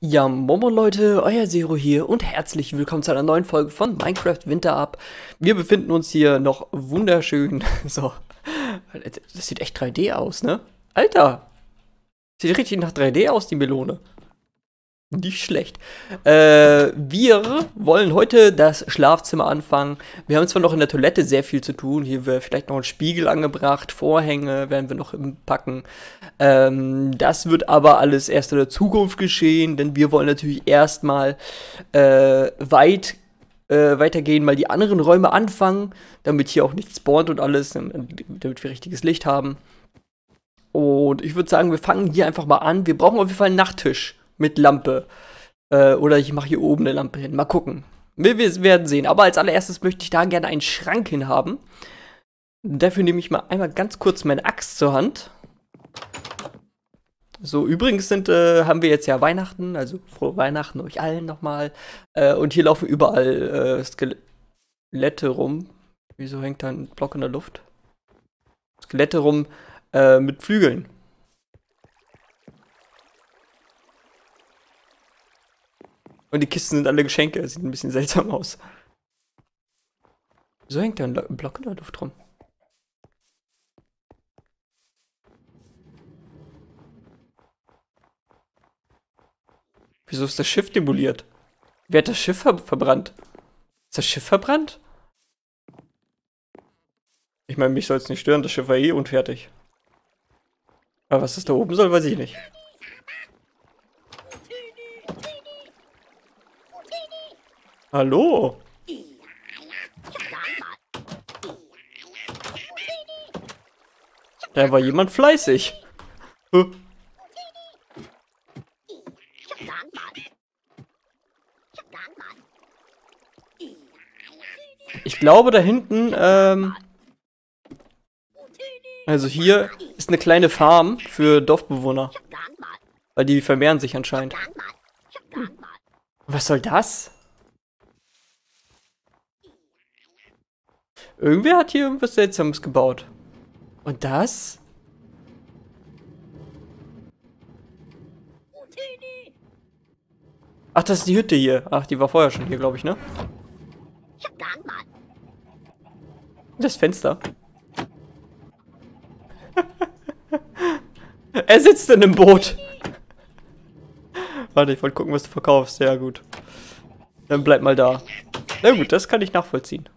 Ja, Momo Leute, euer Sero hier und herzlich willkommen zu einer neuen Folge von Minecraft WinterUP. Wir befinden uns hier noch wunderschön, so, das sieht echt 3D aus, ne? Alter, sieht richtig nach 3D aus, die Melone. Nicht schlecht. Wir wollen heute das Schlafzimmer anfangen. Wir haben zwar noch in der Toilette sehr viel zu tun. Hier wäre vielleicht noch ein Spiegel angebracht. Vorhänge werden wir noch packen. Das wird aber alles erst in der Zukunft geschehen, denn wir wollen natürlich erstmal weitergehen, mal die anderen Räume anfangen, damit hier auch nichts spawnt und alles, damit wir richtiges Licht haben. Und ich würde sagen, wir fangen hier einfach mal an. Wir brauchen auf jeden Fall einen Nachttisch. Mit Lampe. Oder ich mache hier oben eine Lampe hin. Mal gucken. Wir werden sehen. Aber als allererstes möchte ich da gerne einen Schrank hin haben. Dafür nehme ich mal einmal ganz kurz meine Axt zur Hand. So, übrigens haben wir jetzt ja Weihnachten. Also frohe Weihnachten euch allen nochmal. Und hier laufen überall Skelette rum. Wieso hängt da ein Block in der Luft? Skelette rum mit Flügeln. Und die Kisten sind alle Geschenke. Das sieht ein bisschen seltsam aus. Wieso hängt da ein Block in der Luft rum? Wieso ist das Schiff demoliert? Wer hat das Schiff verbrannt? Ist das Schiff verbrannt? Ich meine, mich soll es nicht stören. Das Schiff war eh unfertig. Aber was das da oben soll, weiß ich nicht. Hallo? Da war jemand fleißig. Ich glaube, da hinten, also hier ist eine kleine Farm für Dorfbewohner. Weil die vermehren sich anscheinend. Was soll das? Irgendwer hat hier irgendwas Seltsames gebaut. Und das? Ach, das ist die Hütte hier. Ach, die war vorher schon hier, glaube ich, ne? Das Fenster. Er sitzt in einem Boot. Warte, ich wollte gucken, was du verkaufst. Ja, gut. Dann bleib mal da. Na gut, das kann ich nachvollziehen.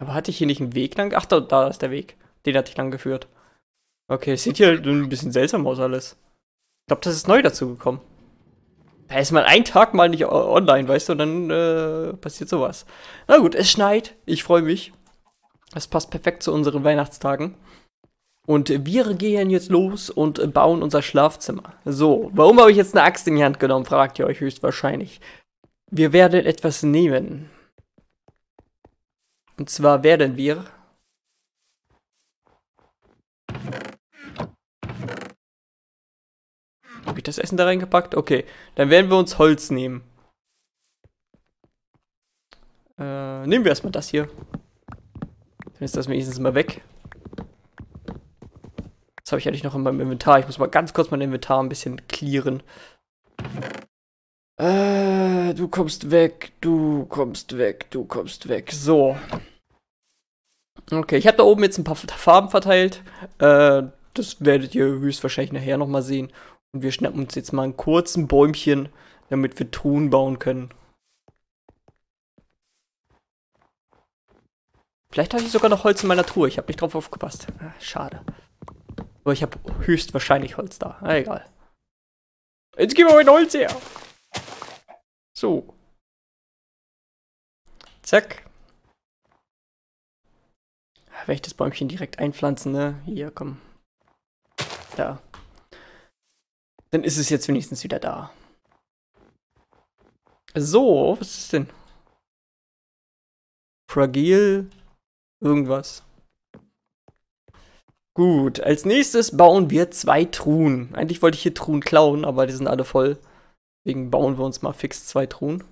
Aber hatte ich hier nicht einen Weg lang? Ach, da ist der Weg. Den hatte ich lang geführt. Okay, es sieht hier halt ein bisschen seltsam aus alles. Ich glaube, das ist neu dazu gekommen. Da ist man einen Tag mal nicht online, weißt du, und dann passiert sowas. Na gut, es schneit. Ich freue mich. Das passt perfekt zu unseren Weihnachtstagen. Und wir gehen jetzt los und bauen unser Schlafzimmer. So, warum habe ich jetzt eine Axt in die Hand genommen, fragt ihr euch höchstwahrscheinlich. Wir werden etwas nehmen. Und zwar werden wir habe ich das Essen da reingepackt? Okay, dann werden wir uns Holz nehmen. Nehmen wir erstmal das hier. Dann ist das wenigstens mal weg. Das habe ich eigentlich noch in meinem Inventar. Ich muss mal ganz kurz mein Inventar ein bisschen clearen. Du kommst weg, du kommst weg, du kommst weg. So. Okay, ich habe da oben jetzt ein paar Farben verteilt. Das werdet ihr höchstwahrscheinlich nachher nochmal sehen. Und wir schnappen uns jetzt mal einen kurzen Bäumchen, damit wir Truhen bauen können. Vielleicht habe ich sogar noch Holz in meiner Truhe. Ich habe nicht drauf aufgepasst. Ach, schade. Aber ich habe höchstwahrscheinlich Holz da. Na, egal. Jetzt geben wir mein Holz her. So. Zack. Wenn ich das Bäumchen direkt einpflanzen, ne? Hier, komm. Da. Dann ist es jetzt wenigstens wieder da. So, was ist denn? Fragil. Irgendwas. Gut, als nächstes bauen wir 2 Truhen. Eigentlich wollte ich hier Truhen klauen, aber die sind alle voll. Deswegen bauen wir uns mal fix 2 Truhen.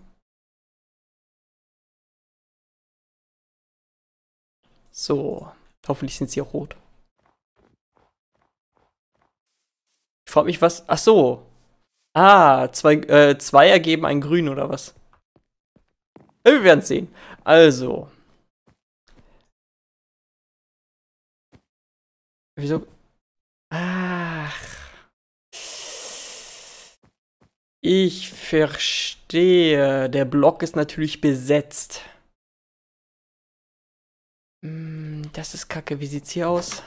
So, hoffentlich sind sie auch rot. Ich frage mich, was. Ach so. Ah, zwei ergeben ein Grün oder was? Wir werden es sehen. Also. Wieso? Ach. Ich verstehe. Der Block ist natürlich besetzt. Das ist kacke. Wie sieht's hier aus?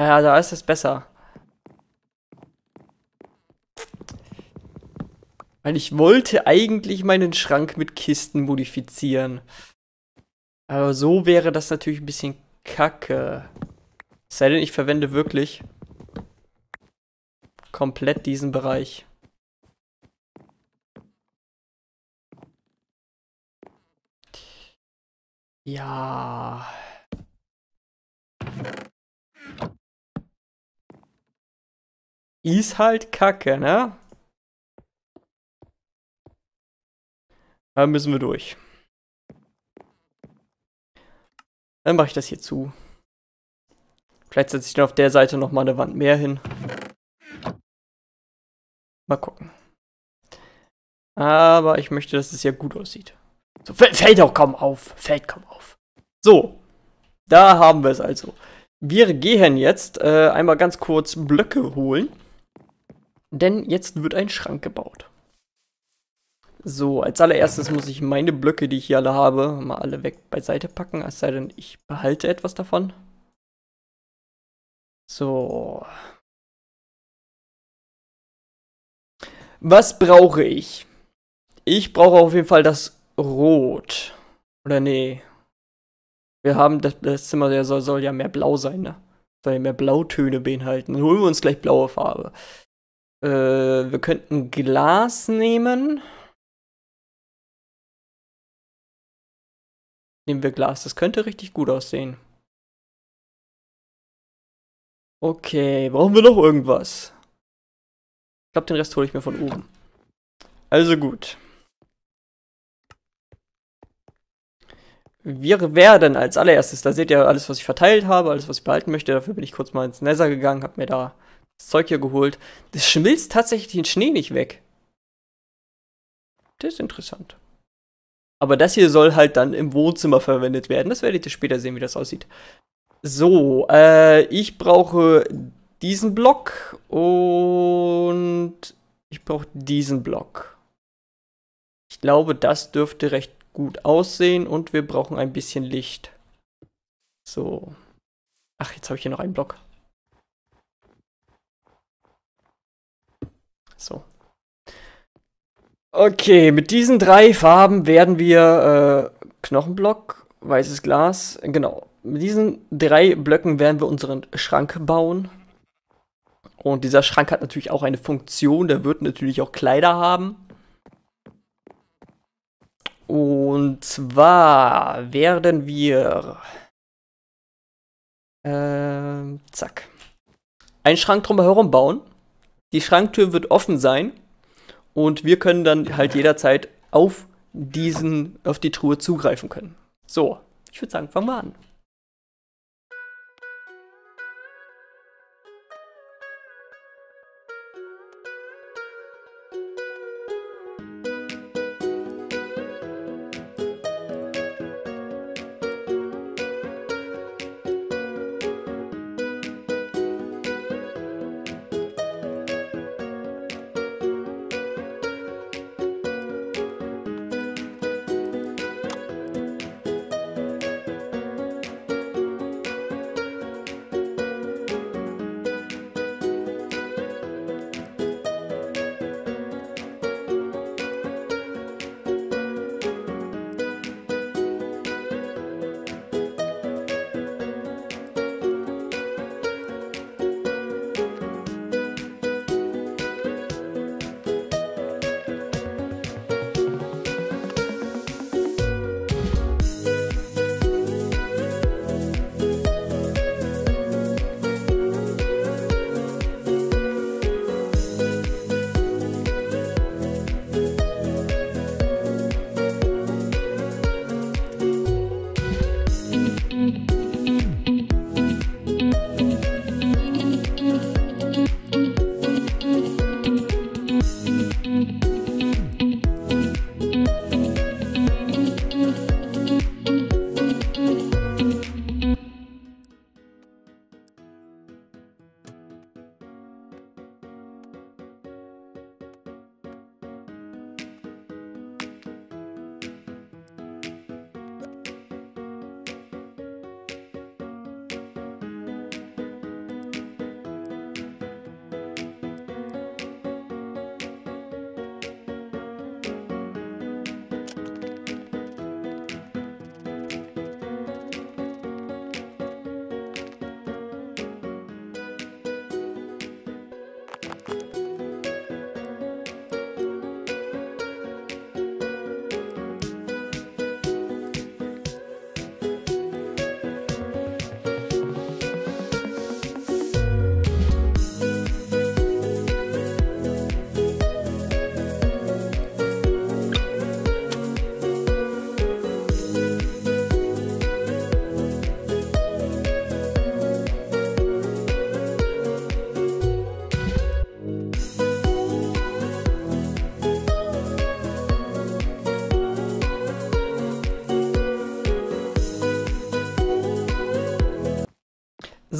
Ja, da ist es besser. Weil ich wollte eigentlich meinen Schrank mit Kisten modifizieren. Aber so wäre das natürlich ein bisschen kacke. Es sei denn, ich verwende wirklich komplett diesen Bereich. Ja. Ist halt kacke, ne? Da müssen wir durch. Dann mache ich das hier zu. Vielleicht setze ich dann auf der Seite nochmal eine Wand mehr hin. Mal gucken. Aber ich möchte, dass es ja gut aussieht. So, fällt auch kaum auf. Fällt kaum auf. So. Da haben wir es also. Wir gehen jetzt einmal ganz kurz Blöcke holen. Denn jetzt wird ein Schrank gebaut. So, als allererstes muss ich meine Blöcke, die ich hier alle habe, mal alle weg beiseite packen. Es sei denn, ich behalte etwas davon. So. Was brauche ich? Ich brauche auf jeden Fall das Rot. Oder nee. Wir haben das Zimmer, der soll ja mehr blau sein, ne? Soll ja mehr Blautöne beinhalten. Dann holen wir uns gleich blaue Farbe. Wir könnten Glas nehmen. Nehmen wir Glas. Das könnte richtig gut aussehen. Okay, brauchen wir noch irgendwas? Ich glaube, den Rest hole ich mir von oben. Also gut. Wir werden als allererstes, da seht ihr alles, was ich verteilt habe, alles, was ich behalten möchte. Dafür bin ich kurz mal ins Nether gegangen, habe mir da das Zeug hier geholt. Das schmilzt tatsächlich den Schnee nicht weg. Das ist interessant. Aber das hier soll halt dann im Wohnzimmer verwendet werden. Das werdet ihr später sehen, wie das aussieht. So, ich brauche diesen Block und ich brauche diesen Block. Ich glaube, das dürfte recht gut aussehen und wir brauchen ein bisschen Licht. So. Ach, jetzt habe ich hier noch einen Block. So. Okay, mit diesen drei Farben werden wir Knochenblock, weißes Glas, genau. Mit diesen drei Blöcken werden wir unseren Schrank bauen. Und dieser Schrank hat natürlich auch eine Funktion. Der wird natürlich auch Kleider haben. Und zwar werden wir... zack. Einen Schrank drumherum bauen. Die Schranktür wird offen sein. Und wir können dann halt jederzeit auf die Truhe zugreifen können. So, ich würde sagen, fangen wir an.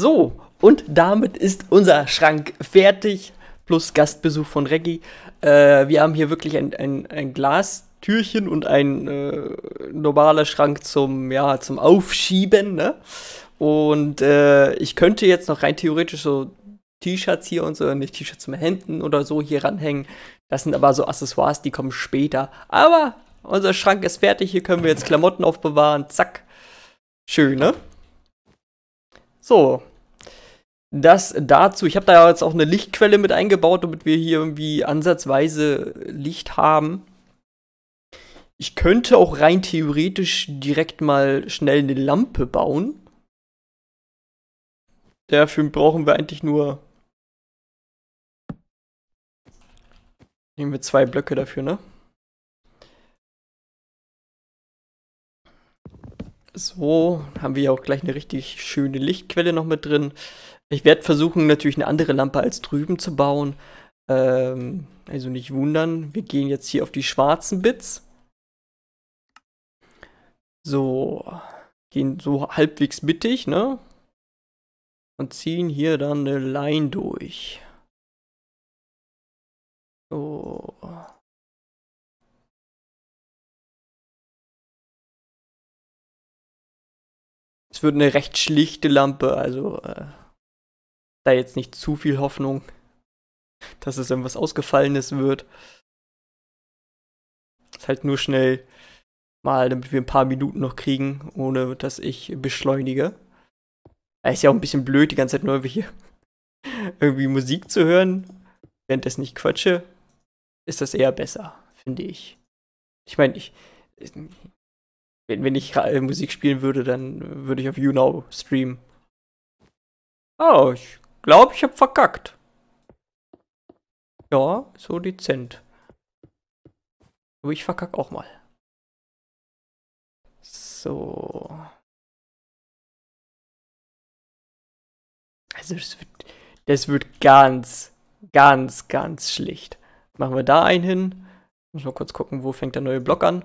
So, und damit ist unser Schrank fertig. Plus Gastbesuch von Reggie. Wir haben hier wirklich ein Glastürchen und ein normaler Schrank zum, ja, zum Aufschieben, ne? Und ich könnte jetzt noch rein theoretisch so T-Shirts hier und so, nicht T-Shirts mit Händen oder so hier ranhängen. Das sind aber so Accessoires, die kommen später. Aber unser Schrank ist fertig, hier können wir jetzt Klamotten aufbewahren, zack. Schön, ne? So. Das dazu. Ich habe da jetzt auch eine Lichtquelle mit eingebaut, damit wir hier irgendwie ansatzweise Licht haben. Ich könnte auch rein theoretisch direkt mal schnell eine Lampe bauen. Dafür brauchen wir eigentlich nur... Nehmen wir 2 Blöcke dafür, ne? So, haben wir ja auch gleich eine richtig schöne Lichtquelle noch mit drin. Ich werde versuchen, natürlich eine andere Lampe als drüben zu bauen. Also nicht wundern. Wir gehen jetzt hier auf die schwarzen Bits. So, gehen so halbwegs mittig, ne? Und ziehen hier dann eine Line durch. So. Es wird eine recht schlichte Lampe, also da jetzt nicht zu viel Hoffnung, dass es irgendwas Ausgefallenes wird. Ist halt nur schnell mal, damit wir ein paar Minuten noch kriegen, ohne dass ich beschleunige. Ist ja auch ein bisschen blöd, die ganze Zeit nur hier irgendwie Musik zu hören, während das nicht quatsche, ist das eher besser, finde ich. Ich meine, wenn ich Musik spielen würde, dann würde ich auf YouNow streamen. Oh, ich glaube, ich habe verkackt. Ja, so dezent. Aber ich verkacke auch mal. So. Also, das wird ganz, ganz, ganz schlicht. Machen wir da einen hin. Muss mal kurz gucken, wo fängt der neue Block an.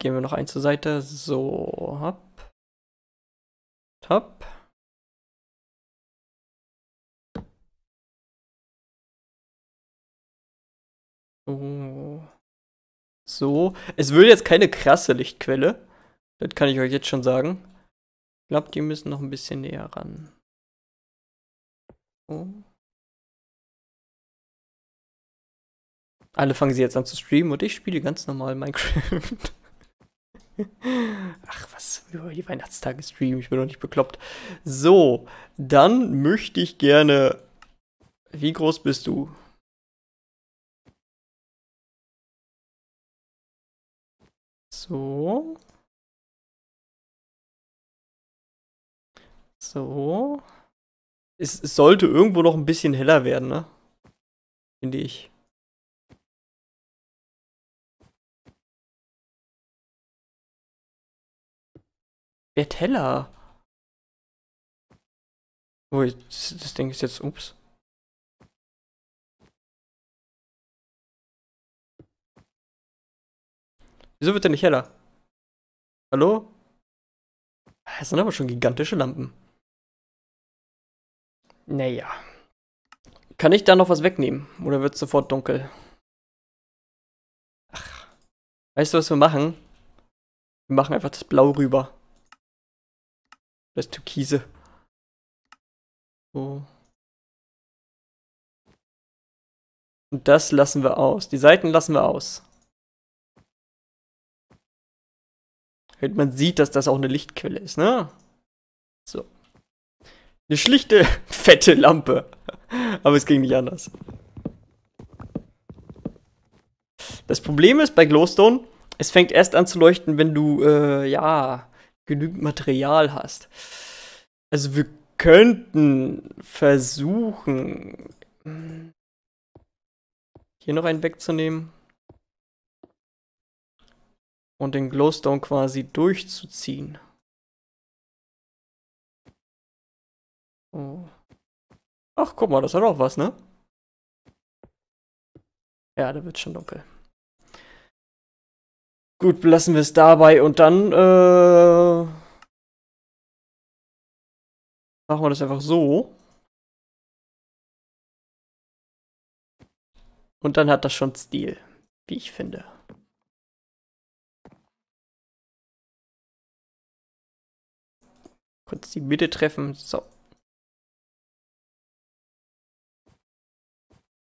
Gehen wir noch einen zur Seite. So, hopp. Hopp. Oh. So. Es will jetzt keine krasse Lichtquelle. Das kann ich euch jetzt schon sagen. Ich glaube, die müssen noch ein bisschen näher ran. Oh. Alle fangen sie jetzt an zu streamen und ich spiele ganz normal Minecraft. Ach, was über die Weihnachtstage streamen, ich bin doch nicht bekloppt. So, dann möchte ich gerne... Wie groß bist du? So. So. Es sollte irgendwo noch ein bisschen heller werden, ne? Finde ich. Wird heller. Oh, das Ding ist jetzt, ups. Wieso wird der nicht heller? Hallo? Das sind aber schon gigantische Lampen. Naja. Kann ich da noch was wegnehmen? Oder wird es sofort dunkel? Ach. Weißt du, was wir machen? Wir machen einfach das Blau rüber. Das Türkise. So. Und das lassen wir aus. Die Seiten lassen wir aus. Und man sieht, dass das auch eine Lichtquelle ist, ne? So. Eine schlichte, fette Lampe. Aber es ging nicht anders. Das Problem ist bei Glowstone, es fängt erst an zu leuchten, wenn du, ja... genügend Material hast. Also wir könnten versuchen, hier noch einen wegzunehmen und den Glowstone quasi durchzuziehen. Oh. Ach, guck mal, das hat auch was, ne? Ja, da wird schon dunkel. Gut, belassen wir es dabei und dann machen wir das einfach so. Und dann hat das schon Stil, wie ich finde. Kurz die Mitte treffen, so.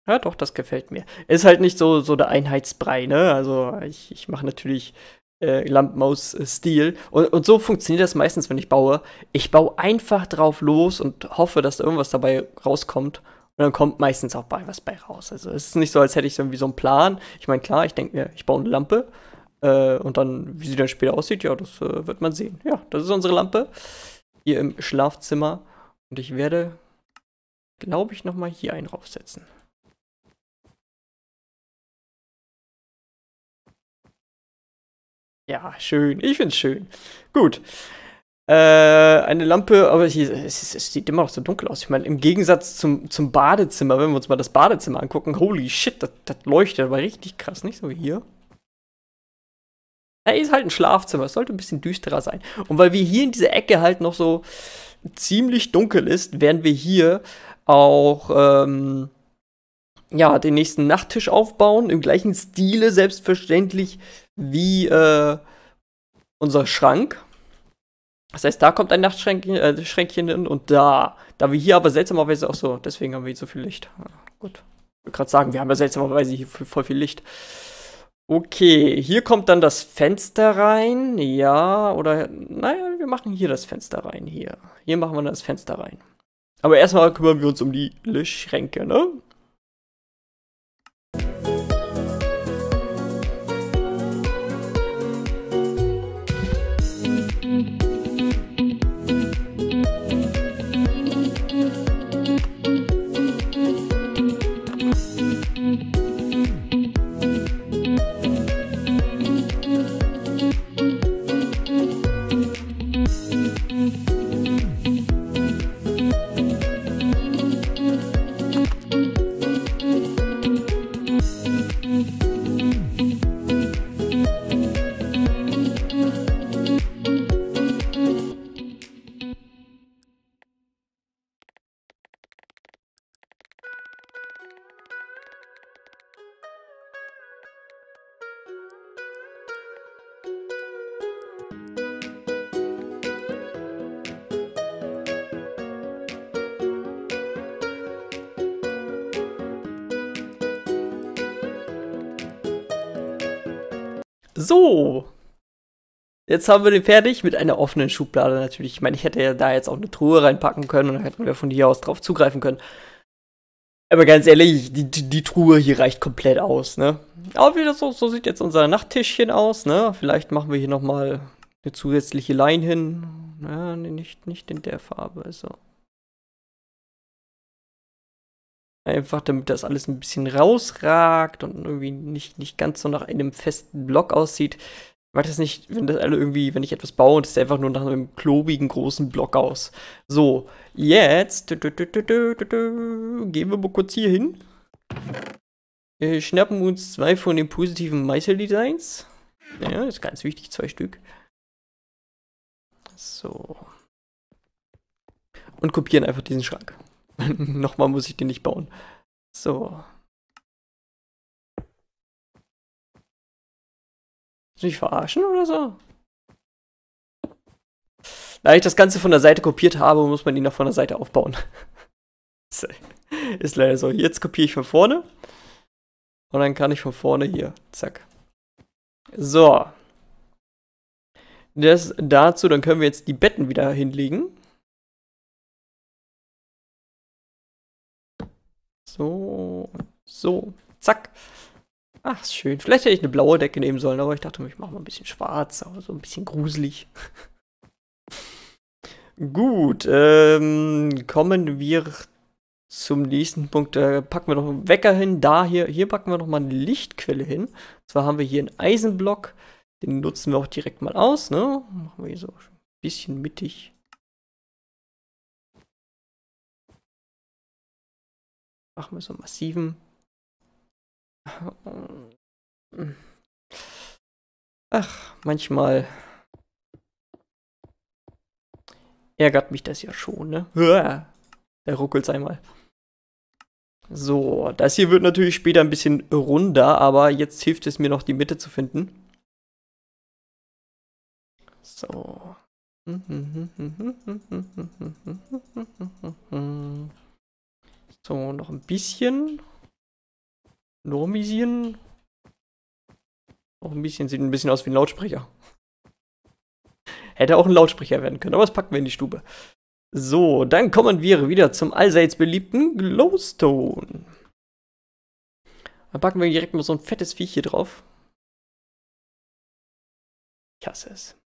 Ja, doch, das gefällt mir. Ist halt nicht so der Einheitsbrei, ne? Also ich mache natürlich Lampen aus Stil. Und so funktioniert das meistens, wenn ich baue. Ich baue einfach drauf los und hoffe, dass da irgendwas dabei rauskommt. Und dann kommt meistens auch was bei raus. Also es ist nicht so, als hätte ich irgendwie so einen Plan. Ich meine, klar, ich denke mir, ich baue eine Lampe. Und dann, wie sie dann später aussieht, ja, das wird man sehen. Ja, das ist unsere Lampe. Hier im Schlafzimmer. Und ich werde, glaube ich, nochmal hier einen draufsetzen. Ja, schön. Ich find's schön. Gut. Eine Lampe, aber hier, es sieht immer noch so dunkel aus. Ich meine, im Gegensatz zum Badezimmer, wenn wir uns mal das Badezimmer angucken, holy shit, das leuchtet aber richtig krass. Nicht so wie hier. Ja, ist halt ein Schlafzimmer. Es sollte ein bisschen düsterer sein. Und weil wir hier in dieser Ecke halt noch so ziemlich dunkel ist, werden wir hier auch, ja, den nächsten Nachttisch aufbauen, im gleichen Stile selbstverständlich wie unser Schrank. Das heißt, da kommt ein Nachtschränkchen hin und da wir hier aber seltsamerweise auch so, deswegen haben wir hier so viel Licht. Ja, gut, ich wollte gerade sagen, wir haben ja seltsamerweise hier voll viel Licht. Okay, hier kommt dann das Fenster rein, ja, oder, naja, wir machen hier das Fenster rein, hier. Hier machen wir dann das Fenster rein. Aber erstmal kümmern wir uns um die Schränke, ne? So, jetzt haben wir den fertig mit einer offenen Schublade natürlich. Ich meine, ich hätte ja da jetzt auch eine Truhe reinpacken können und dann hätten wir von hier aus drauf zugreifen können. Aber ganz ehrlich, die Truhe hier reicht komplett aus, ne? Aber wie das so sieht jetzt unser Nachttischchen aus, ne? Vielleicht machen wir hier nochmal eine zusätzliche Line hin. Ja, nee, nicht in der Farbe, so. Einfach, damit das alles ein bisschen rausragt und irgendwie nicht ganz so nach einem festen Block aussieht. Ich mag das nicht, wenn ich etwas baue und es sieht einfach nur nach einem klobigen, großen Block aus. So, jetzt gehen wir mal kurz hier hin. Schnappen uns 2 von den positiven Meißeldesigns. Ja, ist ganz wichtig, 2 Stück. So. Und kopieren einfach diesen Schrank. Nochmal muss ich den nicht bauen. So. Muss ich verarschen oder so? Da ich das Ganze von der Seite kopiert habe, muss man ihn noch von der Seite aufbauen. Ist leider so. Jetzt kopiere ich von vorne. Und dann kann ich von vorne hier. Zack. So. Das dazu, dann können wir jetzt die Betten wieder hinlegen. So, so, zack. Ach, schön. Vielleicht hätte ich eine blaue Decke nehmen sollen, aber ich dachte, ich mache mal ein bisschen schwarz, aber so ein bisschen gruselig. Gut, kommen wir zum nächsten Punkt. Da packen wir noch einen Wecker hin. Hier packen wir noch mal eine Lichtquelle hin. Und zwar haben wir hier einen Eisenblock. Den nutzen wir auch direkt mal aus, ne? Machen wir hier so ein bisschen mittig. Machen wir so einen massiven. Ach, manchmal ärgert mich das ja schon, ne? Da ruckelt's einmal. So, das hier wird natürlich später ein bisschen runder, aber jetzt hilft es mir noch, die Mitte zu finden. So. So, noch ein bisschen. Normisieren. Auch ein bisschen, sieht ein bisschen aus wie ein Lautsprecher. Hätte auch ein Lautsprecher werden können, aber das packen wir in die Stube. So, dann kommen wir wieder zum allseits beliebten Glowstone. Dann packen wir direkt mal so ein fettes Viech hier drauf. Ich hasse es.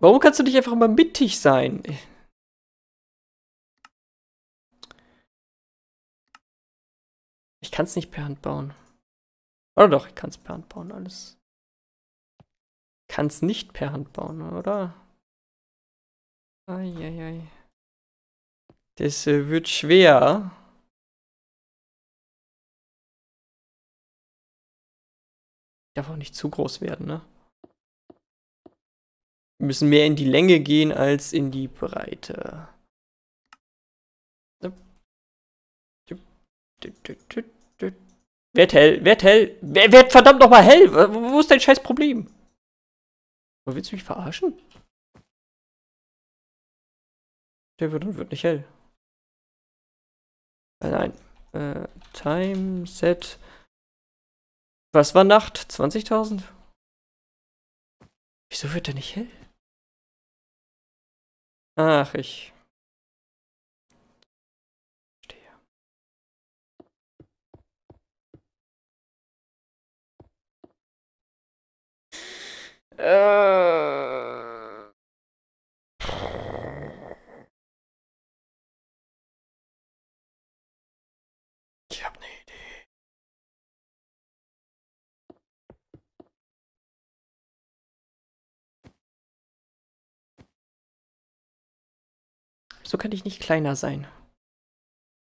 Warum kannst du nicht einfach mal mittig sein? Ich kann es nicht per Hand bauen. Oder doch, ich kann es per Hand bauen, alles. Ich kann es nicht per Hand bauen, oder? Eieiei. Das wird schwer. Darf auch nicht zu groß werden, ne? Wir müssen mehr in die Länge gehen als in die Breite. Werd hell, werd hell. Werd verdammt nochmal hell. Wo ist dein scheiß Problem? Willst du mich verarschen? Der wird und wird nicht hell. Nein. Time set. Was war Nacht? 20.000? Wieso wird der nicht hell? Ach, ich. Verstehe. Ich hab eine Idee. So kann ich nicht kleiner sein.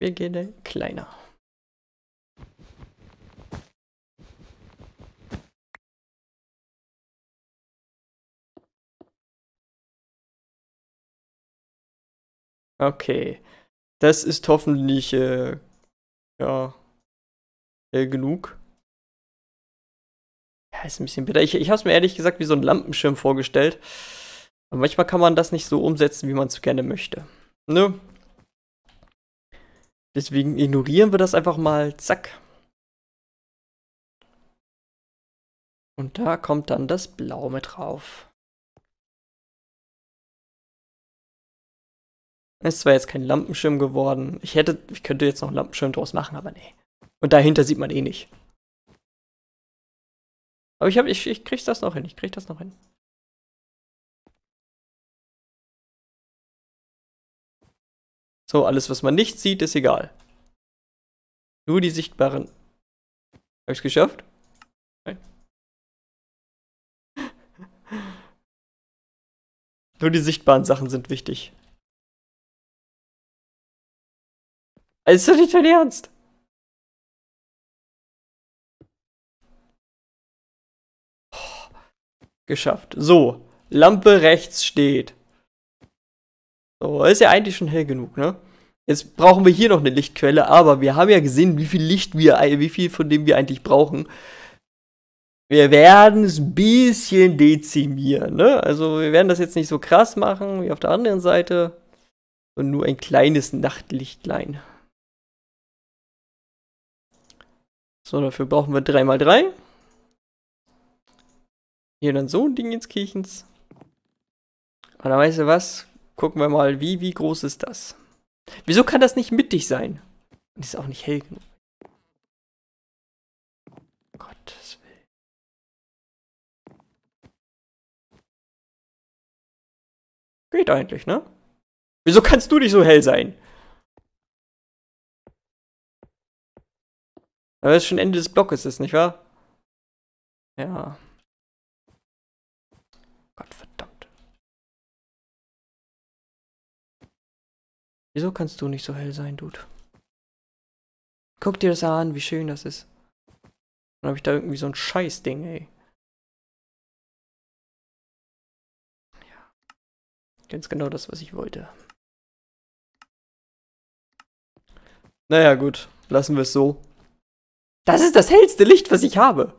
Wir gehen kleiner. Okay. Das ist hoffentlich ja, genug. Ja, ist ein bisschen bitter. Ich habe es mir ehrlich gesagt wie so ein Lampenschirm vorgestellt. Aber manchmal kann man das nicht so umsetzen, wie man es gerne möchte. Ne? Deswegen ignorieren wir das einfach mal. Zack. Und da kommt dann das Blau mit drauf. Es ist zwar jetzt kein Lampenschirm geworden. Ich könnte jetzt noch einen Lampenschirm draus machen, aber nee. Und dahinter sieht man eh nicht. Aber ich krieg das noch hin. Ich krieg das noch hin. So, alles, was man nicht sieht, ist egal. Nur die sichtbaren. Habe ich es geschafft? Nein. Nur die sichtbaren Sachen sind wichtig. Ist das nicht dein Ernst? Oh, geschafft. So, Lampe rechts steht. So, ist ja eigentlich schon hell genug, ne? Jetzt brauchen wir hier noch eine Lichtquelle, aber wir haben ja gesehen, wie viel von dem wir eigentlich brauchen. Wir werden es ein bisschen dezimieren, ne? Also wir werden das jetzt nicht so krass machen wie auf der anderen Seite. Und nur ein kleines Nachtlichtlein. So, dafür brauchen wir 3×3. Hier dann so ein Ding ins Kirchens. Und dann weißt du was? Gucken wir mal, wie groß ist das? Wieso kann das nicht mittig sein? Und ist auch nicht hell genug. Gottes Willen. Geht eigentlich, ne? Wieso kannst du nicht so hell sein? Aber es ist schon Ende des Blockes, ist, nicht wahr? Ja. Gott verdammt. Wieso kannst du nicht so hell sein, Dude? Guck dir das an, wie schön das ist. Dann habe ich da irgendwie so ein Scheißding, ey. Ja. Ganz genau das, was ich wollte. Naja, gut. Lassen wir es so. Das ist das hellste Licht, was ich habe.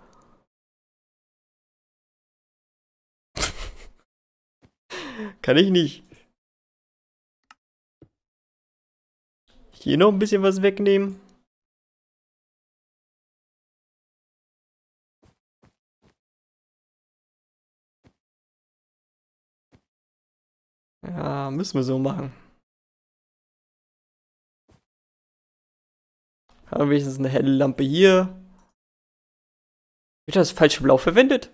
Kann ich nicht. Hier noch ein bisschen was wegnehmen. Ja, müssen wir so machen. Haben wir wenigstens eine helle Lampe hier. Wird das falsche Blau verwendet?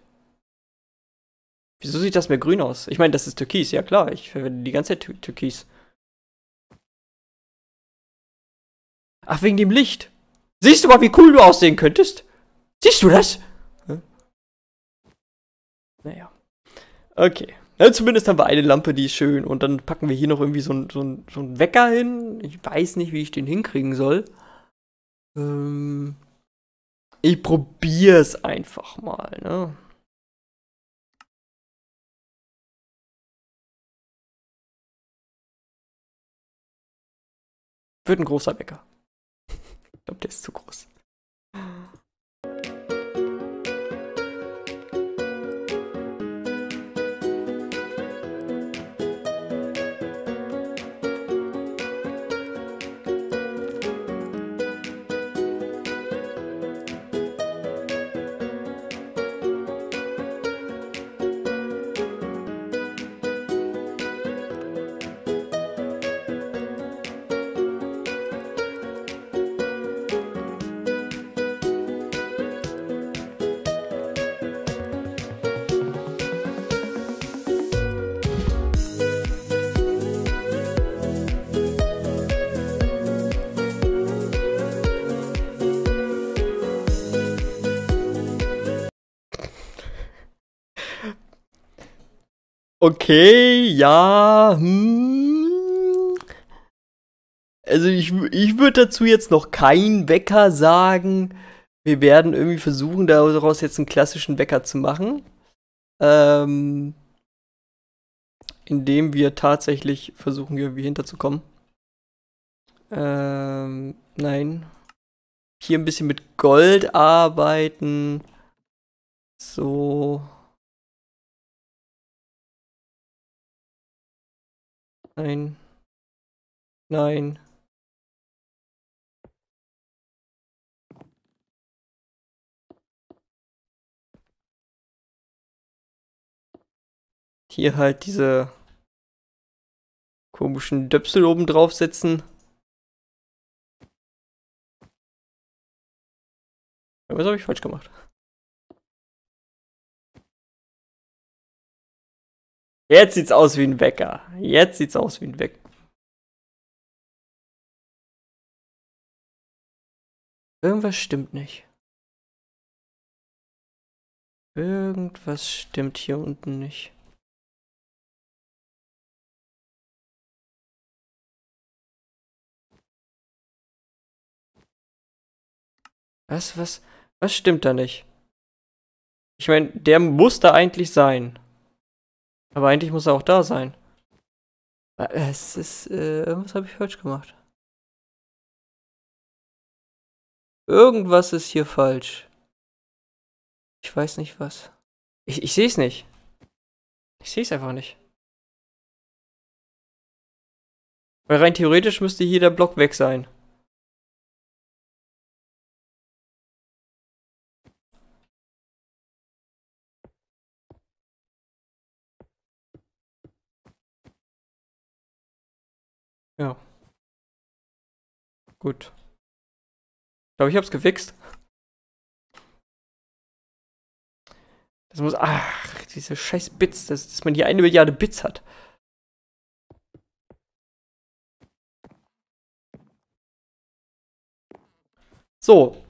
Wieso sieht das mehr grün aus? Ich meine, das ist Türkis. Ja klar, ich verwende die ganze Zeit Türkis. Ach, wegen dem Licht. Siehst du mal, wie cool du aussehen könntest? Siehst du das? Hm? Naja. Okay. Ja, zumindest haben wir eine Lampe, die ist schön. Und dann packen wir hier noch irgendwie so einen Wecker hin. Ich weiß nicht, wie ich den hinkriegen soll. Ich probiere es einfach mal, ne? Wird ein großer Wecker. Ich glaube, der ist zu groß. Okay, ja, Also ich würde dazu jetzt noch keinen Wecker sagen. Wir werden irgendwie versuchen, daraus jetzt einen klassischen Wecker zu machen. Indem wir tatsächlich versuchen, hier irgendwie hinterzukommen. Nein. Hier ein bisschen mit Gold arbeiten. So. Nein. Nein. Hier halt diese komischen Döpsel oben drauf setzen. Was habe ich falsch gemacht? Jetzt sieht's aus wie ein Wecker. Jetzt sieht's aus wie ein Wecker. Irgendwas stimmt nicht. Irgendwas stimmt hier unten nicht. Was stimmt da nicht? Ich meine, der muss da eigentlich sein. Aber eigentlich muss er auch da sein. Es ist, irgendwas habe ich falsch gemacht. Irgendwas ist hier falsch. Ich weiß nicht was. Ich sehe es nicht. Ich sehe es einfach nicht. Weil rein theoretisch müsste hier der Block weg sein. Ja. Gut. Ich glaube, ich hab's gefixt. Das muss. Ach, diese scheiß Bits, dass man hier 1 Milliarde Bits hat. So.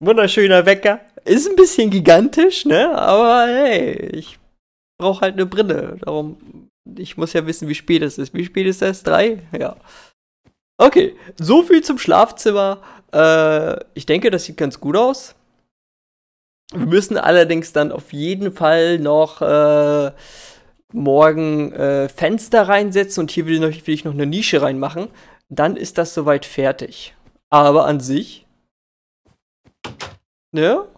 Wunderschöner Wecker. Ist ein bisschen gigantisch, ne? Aber hey, ich brauche halt eine Brille. Darum. Ich muss ja wissen, wie spät es ist. Wie spät ist das? 3? Ja. Okay, so viel zum Schlafzimmer. Ich denke, das sieht ganz gut aus. Wir müssen allerdings dann auf jeden Fall noch morgen Fenster reinsetzen und hier will ich noch eine Nische reinmachen. Dann ist das soweit fertig. Aber an sich, ne?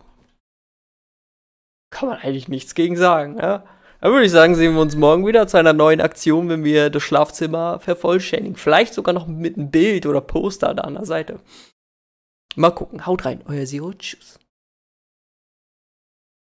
Kann man eigentlich nichts gegen sagen, ne? Dann würde ich sagen, sehen wir uns morgen wieder zu einer neuen Aktion, wenn wir das Schlafzimmer vervollständigen. Vielleicht sogar noch mit einem Bild oder Poster da an der Seite. Mal gucken. Haut rein, euer Sero, tschüss.